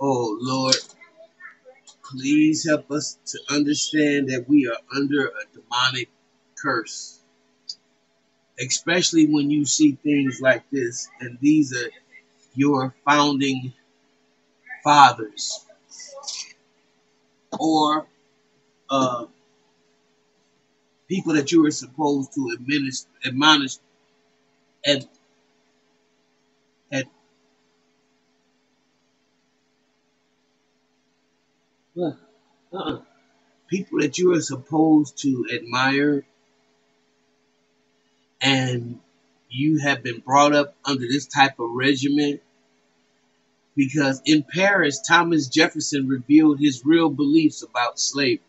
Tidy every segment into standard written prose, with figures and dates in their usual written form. Oh, Lord, please help us to understand that we are under a demonic curse, especially when you see things like this, and these are your founding fathers or people that you are supposed to admonish people that you are supposed to admire, and you have been brought up under this type of regimen. Because in Paris, Thomas Jefferson revealed his real beliefs about slavery.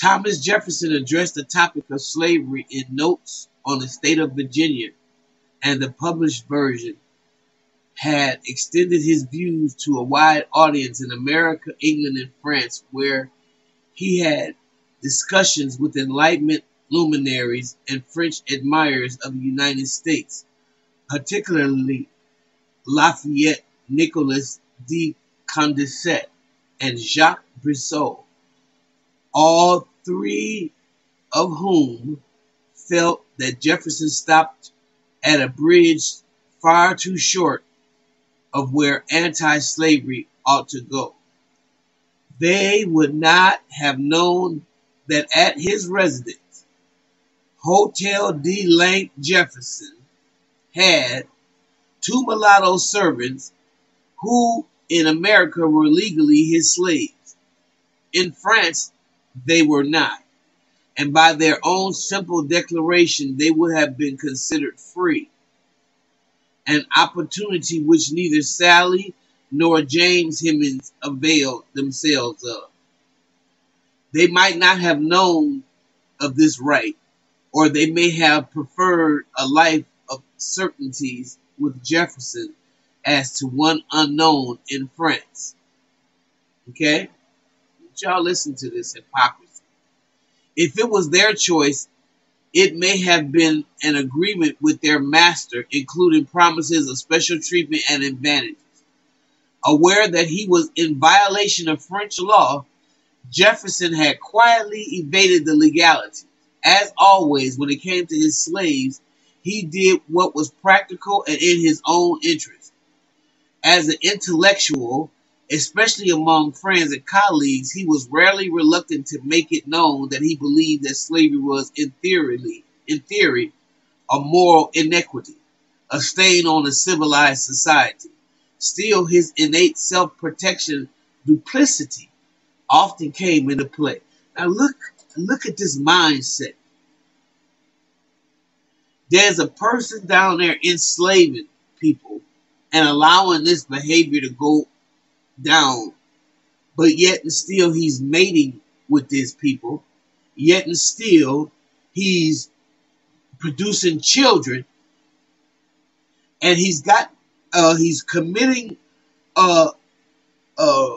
Thomas Jefferson addressed the topic of slavery in notes on the state of Virginia, and the published version had extended his views to a wide audience in America, England, and France, where he had discussions with Enlightenment luminaries and French admirers of the United States, particularly Lafayette, Nicolas de Condorcet, and Jacques Brissot, all three of whom felt that Jefferson stopped at a bridge far too short of where anti-slavery ought to go. They would not have known that at his residence, Hotel de Lank, Jefferson had two mulatto servants who in America were legally his slaves. In France, they were not. And by their own simple declaration, they would have been considered free. An opportunity which neither Sally nor James Hemings availed themselves of. They might not have known of this right, or they may have preferred a life of certainties with Jefferson as to one unknown in France. Okay? Y'all listen to this hypocrisy. If it was their choice, it may have been an agreement with their master, including promises of special treatment and advantages. Aware that he was in violation of French law, Jefferson had quietly evaded the legality. As always, when it came to his slaves, he did what was practical and in his own interest. As an intellectual, especially among friends and colleagues, he was rarely reluctant to make it known that he believed that slavery was, in theory, a moral inequity, a stain on a civilized society. Still, his innate self-protection duplicity often came into play. Now look at this mindset. There's a person down there enslaving people and allowing this behavior to go down. But yet and still he's mating with these people. Yet and still he's producing children. And he's committing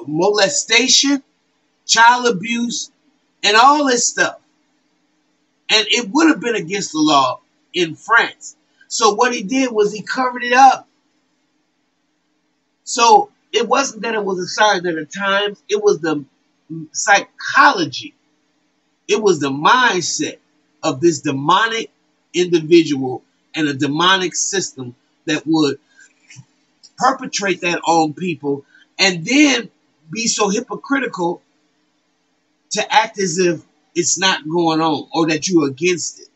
molestation, child abuse, and all this stuff. And it would have been against the law in France. So what he did was he covered it up. So it wasn't that it was a sign of the times. It was the psychology. It was the mindset of this demonic individual and a demonic system that would perpetrate that on people and then be so hypocritical to act as if it's not going on or that you're against it.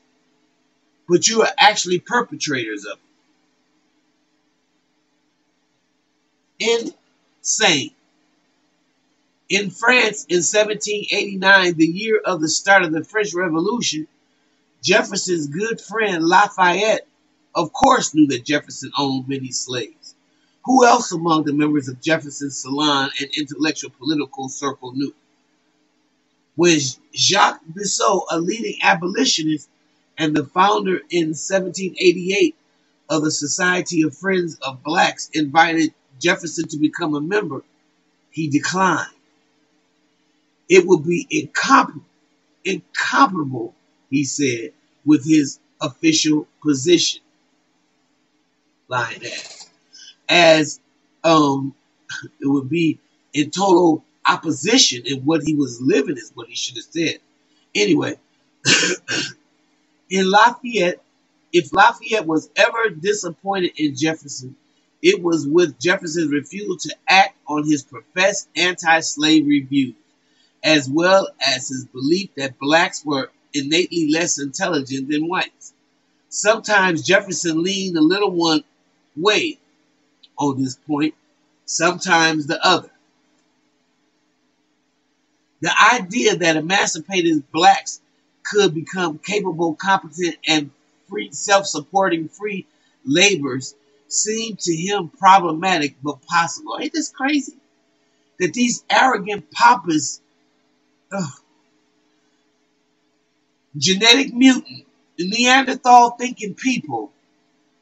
But you are actually perpetrators of it. Insane. In France in 1789, the year of the start of the French Revolution, Jefferson's good friend Lafayette, of course, knew that Jefferson owned many slaves. Who else among the members of Jefferson's salon and intellectual political circle knew? When Jacques Bisseau, a leading abolitionist, and the founder in 1788 of the Society of Friends of Blacks invited Jefferson to become a member, he declined. It would be incomparable, he said, with his official position. Lying ass. As it would be in total opposition in what he was living is what he should have said. Anyway, in Lafayette, if Lafayette was ever disappointed in Jefferson, it was with Jefferson's refusal to act on his professed anti-slavery views, as well as his belief that blacks were innately less intelligent than whites. Sometimes Jefferson leaned a little one way on this point, sometimes the other. The idea that emancipated blacks could become capable, competent, and free, self-supporting free laborers seemed to him problematic but possible. Ain't this crazy? That these arrogant papas, genetic mutant, Neanderthal-thinking people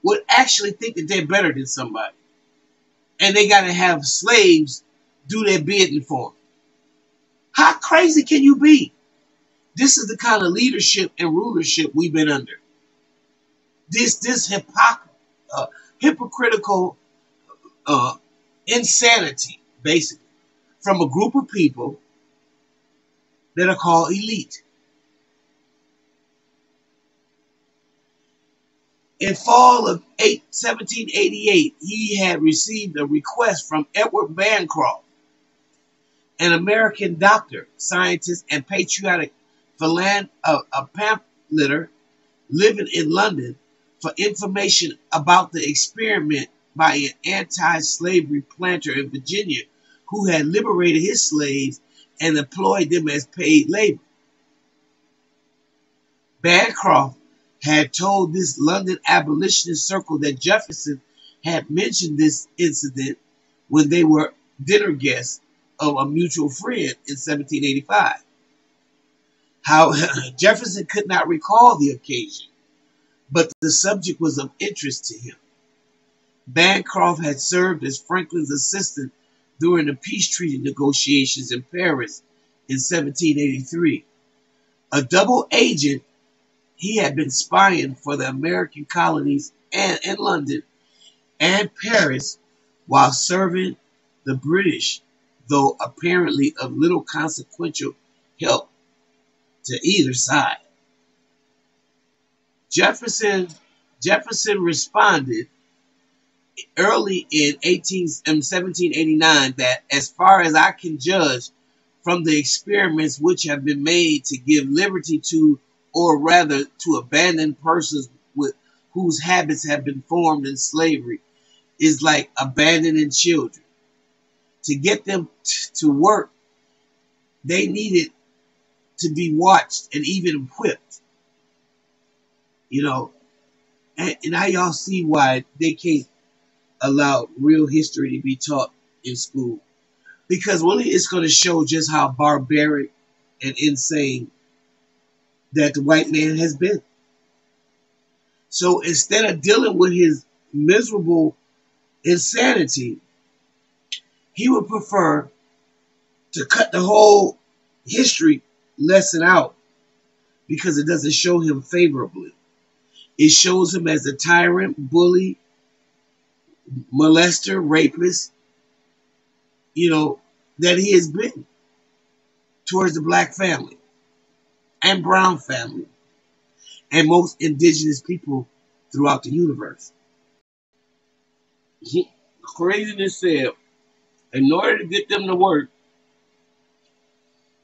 would actually think that they're better than somebody. And they got to have slaves do their bidding for them. How crazy can you be? This is the kind of leadership and rulership we've been under. This hypocritical insanity, basically, from a group of people that are called elite. In fall of 1788, he had received a request from Edward Bancroft, an American doctor, scientist, and patriotic pamphleteer living in London, for information about the experiment by an anti-slavery planter in Virginia who had liberated his slaves and employed them as paid labor. Bancroft had told this London abolitionist circle that Jefferson had mentioned this incident when they were dinner guests of a mutual friend in 1785. However, Jefferson could not recall the occasion, but the subject was of interest to him. Bancroft had served as Franklin's assistant during the peace treaty negotiations in Paris in 1783. A double agent, he had been spying for the American colonies and in London and Paris while serving the British, though apparently of little consequential help to either side. Jefferson responded early in 1789 that, as far as I can judge from the experiments which have been made to give liberty to, or rather to abandon persons with, whose habits have been formed in slavery, is like abandoning children. To get them to work, they needed to be watched and even whipped. You know, and now y'all see why they can't allow real history to be taught in school. Because really it's going to show just how barbaric and insane that the white man has been. So instead of dealing with his miserable insanity, he would prefer to cut the whole history lesson out because it doesn't show him favorably. It shows him as a tyrant, bully, molester, rapist, you know, that he has been towards the black family and brown family and most indigenous people throughout the universe. Craziness said, in order to get them to work,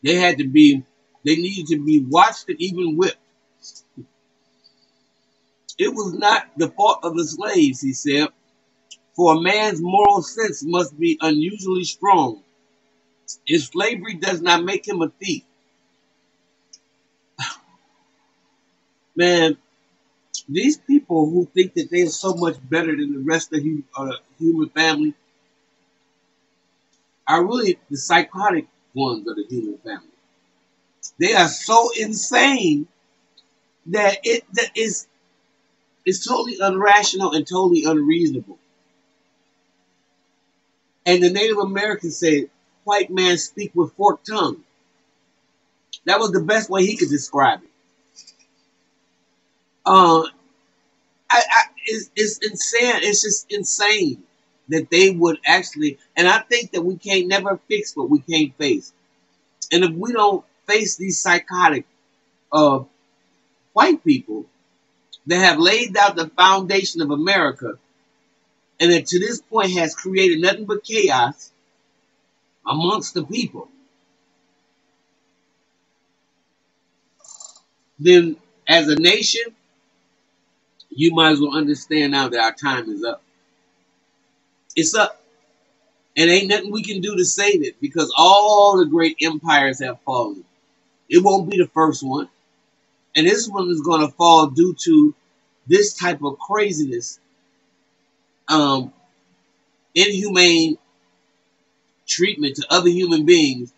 they needed to be watched and even whipped. It was not the fault of the slaves, he said, for a man's moral sense must be unusually strong. His slavery does not make him a thief. Man, these people who think that they are so much better than the rest of the human family are really the psychotic ones of the human family. They are so insane that it's totally irrational and totally unreasonable. And the Native Americans said, white man speak with forked tongue. That was the best way he could describe it. It's insane. It's just insane that they would actually, and I think that we can't never fix what we can't face. And if we don't face these psychotic white people that have laid out the foundation of America, and that to this point has created nothing but chaos amongst the people, then as a nation, you might as well understand now that our time is up. It's up. And ain't nothing we can do to save it, because all the great empires have fallen. It won't be the first one. And this one is going to fall due to this type of craziness, inhumane treatment to other human beings,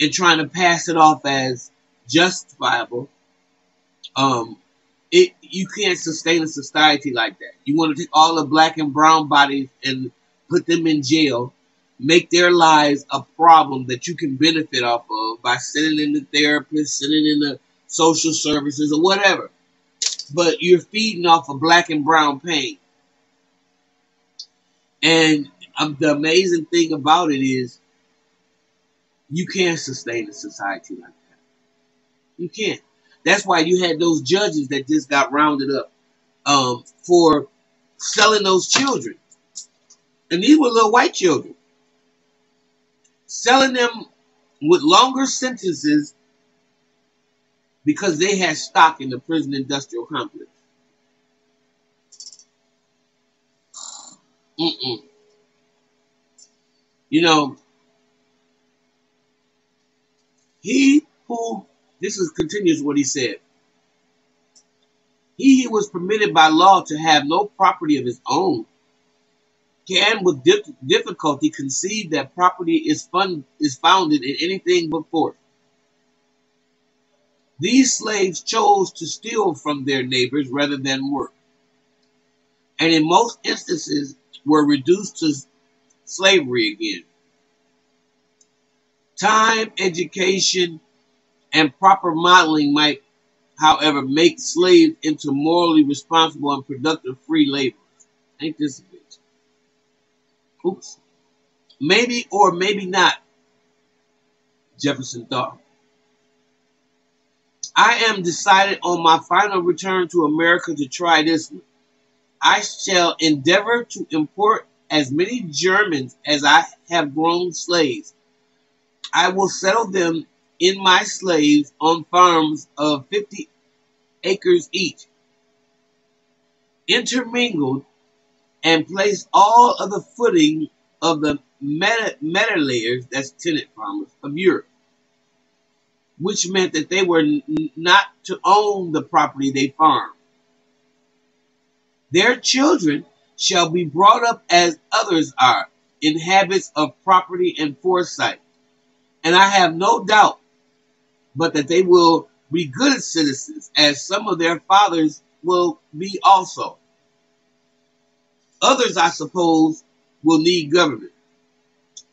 and trying to pass it off as justifiable. You can't sustain a society like that. You want to take all the black and brown bodies and put them in jail, make their lives a problem that you can benefit off of by sending in the therapist, sending in the social services or whatever. But you're feeding off of black and brown pain. And the amazing thing about it is you can't sustain a society like that. You can't. That's why you had those judges that just got rounded up for selling those children. And these were little white children. Selling them with longer sentences because they had stock in the prison industrial complex. You know, this continues what he said. He was permitted by law to have no property of his own, can with difficulty conceive that property is founded in anything but force. These slaves chose to steal from their neighbors rather than work, and in most instances were reduced to slavery again. Time, education, and proper modeling might, however, make slaves into morally responsible and productive free laborers. Ain't this a bitch? Oops. Maybe or maybe not, Jefferson thought. I am decided on my final return to America to try this one. I shall endeavor to import as many Germans as I have grown slaves. I will settle them in my slaves on farms of 50 acres each, intermingled, and place all of the footing of the meta layers, that's tenant farmers, of Europe, which meant that they were not to own the property they farmed. Their children shall be brought up as others are, in habits of property and foresight, and I have no doubt but that they will be good citizens, as some of their fathers will be also. Others, I suppose, will need government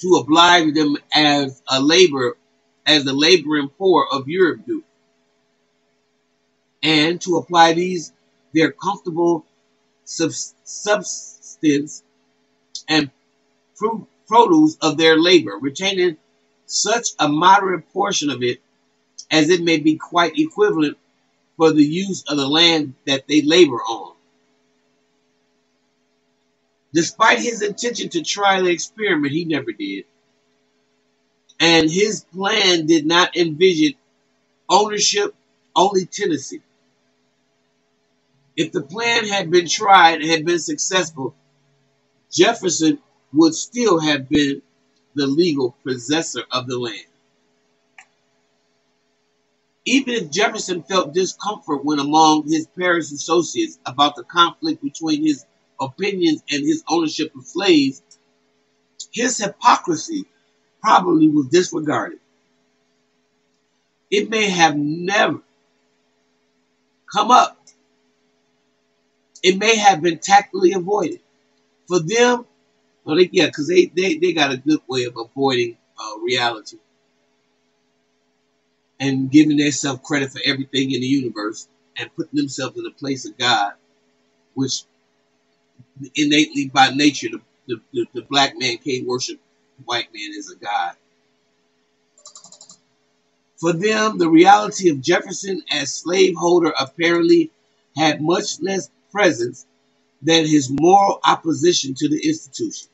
to oblige them as the laboring poor of Europe do, and to apply their comfortable subsistence and produce of their labor, retaining such a moderate portion of it as it may be quite equivalent for the use of the land that they labor on. Despite his intention to try the experiment, he never did. And his plan did not envision ownership, only tenancy. If the plan had been tried and had been successful, Jefferson would still have been the legal possessor of the land. Even if Jefferson felt discomfort when among his Paris associates about the conflict between his opinions and his ownership of slaves, his hypocrisy probably was disregarded. It may have never come up. It may have been tactfully avoided. For them, well, because they got a good way of avoiding reality and giving themselves credit for everything in the universe and putting themselves in the place of God, which innately by nature the the black man can't worship the white man as a god. For them, the reality of Jefferson as slaveholder apparently had much less presence than his moral opposition to the institution.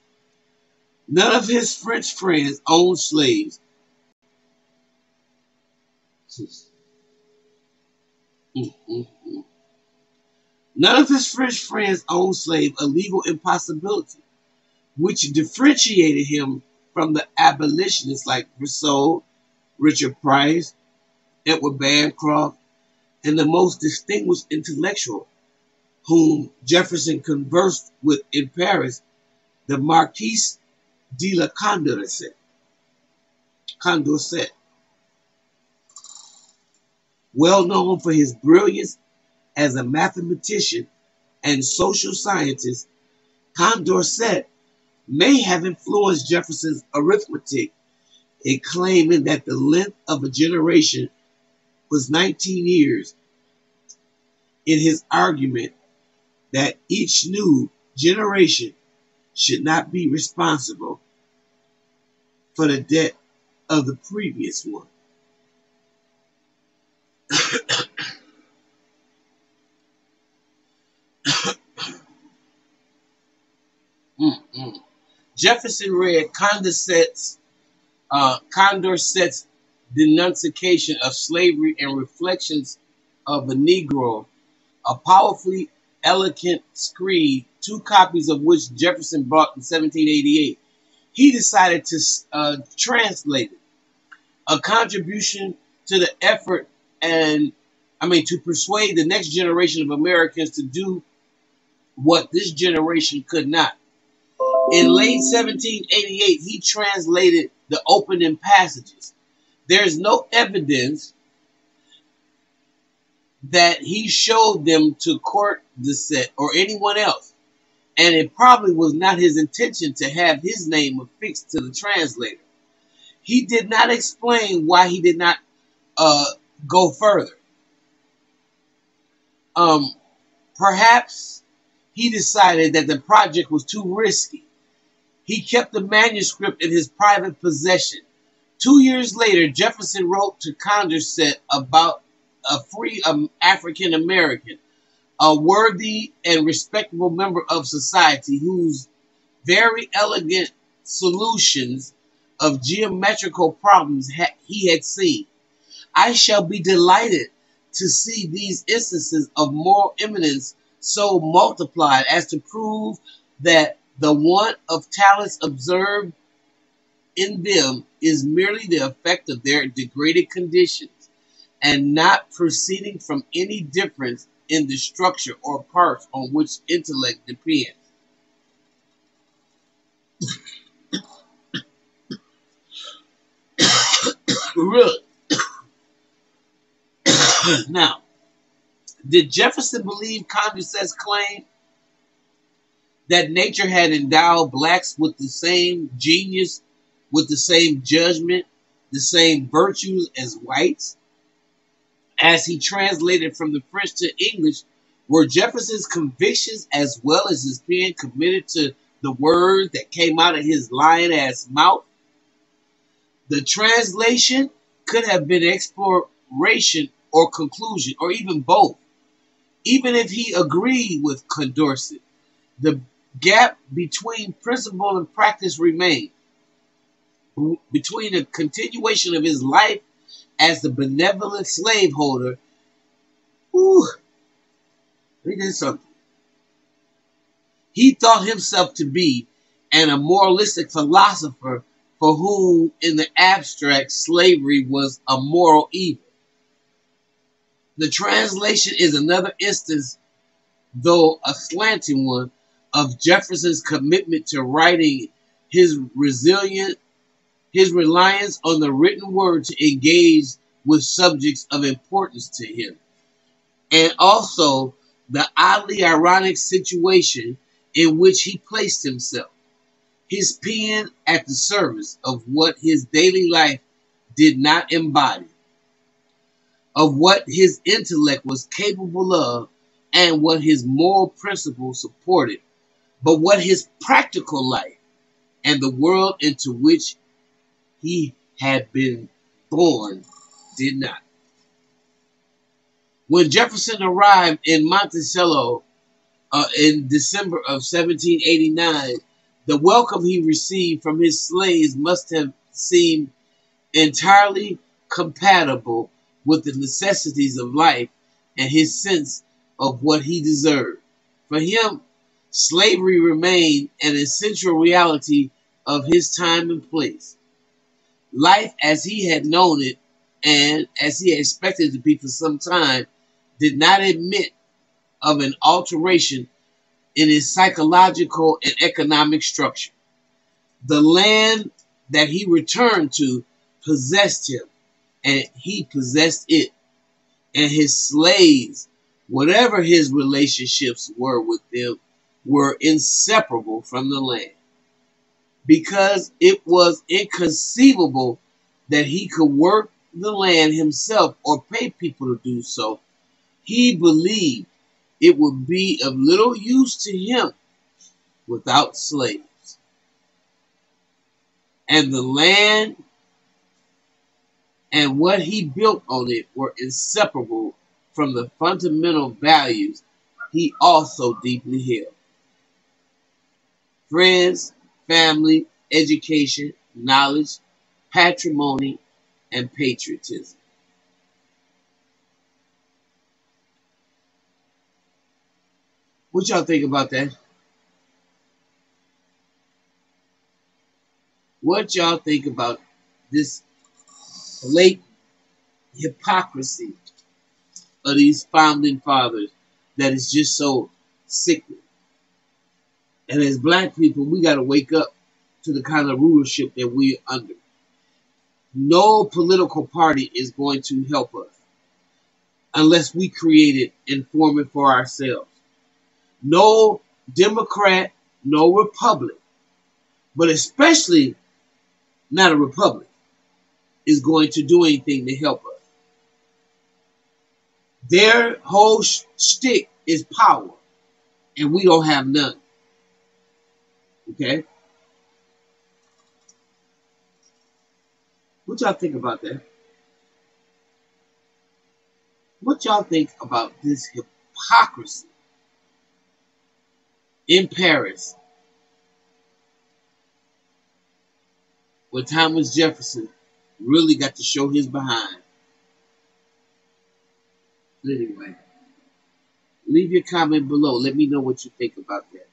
None of his French friends owned slaves. None of his French friends owned slaves, a legal impossibility, which differentiated him from the abolitionists like Brissot, Richard Price, Edward Bancroft, and the most distinguished intellectual whom Jefferson conversed with in Paris, the Marquise de la Condorcet, well known for his brilliance as a mathematician and social scientist. Condorcet may have influenced Jefferson's arithmetic in claiming that the length of a generation was 19 years, in his argument that each new generation should not be responsible for the debt of the previous one. Jefferson read Condorcet's denunciation of slavery and reflections of the Negro, a powerfully eloquent screed, two copies of which Jefferson bought in 1788. He decided to translate it, a contribution to the effort to persuade the next generation of Americans to do what this generation could not. In late 1788, he translated the opening passages. There is no evidence that he showed them to Condorcet or anyone else, and it probably was not his intention to have his name affixed to the translator. He did not explain why he did not go further. Perhaps he decided that the project was too risky. He kept the manuscript in his private possession. 2 years later, Jefferson wrote to Condorcet about a free African American, a worthy and respectable member of society whose very elegant solutions of geometrical problems he had seen. I shall be delighted to see these instances of moral eminence so multiplied as to prove that the want of talents observed in them is merely the effect of their degraded conditions, and not proceeding from any difference in the structure or parts on which intellect depends. Really? Now, did Jefferson believe Condorcet's claim that nature had endowed blacks with the same genius, with the same judgment, the same virtues as whites? As he translated from the French to English, were Jefferson's convictions as well as his pen committed to the words that came out of his lion-ass mouth? The translation could have been exploration or conclusion, or even both. Even if he agreed with Condorcet, the gap between principle and practice remained. Between the continuation of his life as the benevolent slaveholder, he thought himself to be, and a moralistic philosopher for whom, in the abstract, slavery was a moral evil. The translation is another instance, though a slanting one, of Jefferson's commitment to writing, his reliance on the written word to engage with subjects of importance to him, and also the oddly ironic situation in which he placed himself, his pen at the service of what his daily life did not embody, of what his intellect was capable of, and what his moral principles supported, but what his practical life and the world into which he had been born did not. When Jefferson arrived in Monticello in December of 1789, the welcome he received from his slaves must have seemed entirely compatible with the necessities of life and his sense of what he deserved. For him, slavery remained an essential reality of his time and place. Life as he had known it and as he had expected it to be for some time did not admit of an alteration in his psychological and economic structure. The land that he returned to possessed him, and he possessed it, and his slaves, whatever his relationships were with them, were inseparable from the land, because it was inconceivable that he could work the land himself or pay people to do so. He believed it would be of little use to him without slaves. And the land and what he built on it were inseparable from the fundamental values he also deeply held: friends, family, education, knowledge, patrimony, and patriotism. What y'all think about that? What y'all think about this blatant hypocrisy of these founding fathers that is just so sickening? And as black people, we got to wake up to the kind of rulership that we're under. No political party is going to help us unless we create it and form it for ourselves. No Democrat, no Republic, but especially not a Republic, is going to do anything to help us. Their whole shtick is power, and we don't have none. Okay? What y'all think about that? What y'all think about this hypocrisy in Paris when Thomas Jefferson really got to show his behind? Anyway, leave your comment below. Let me know what you think about that.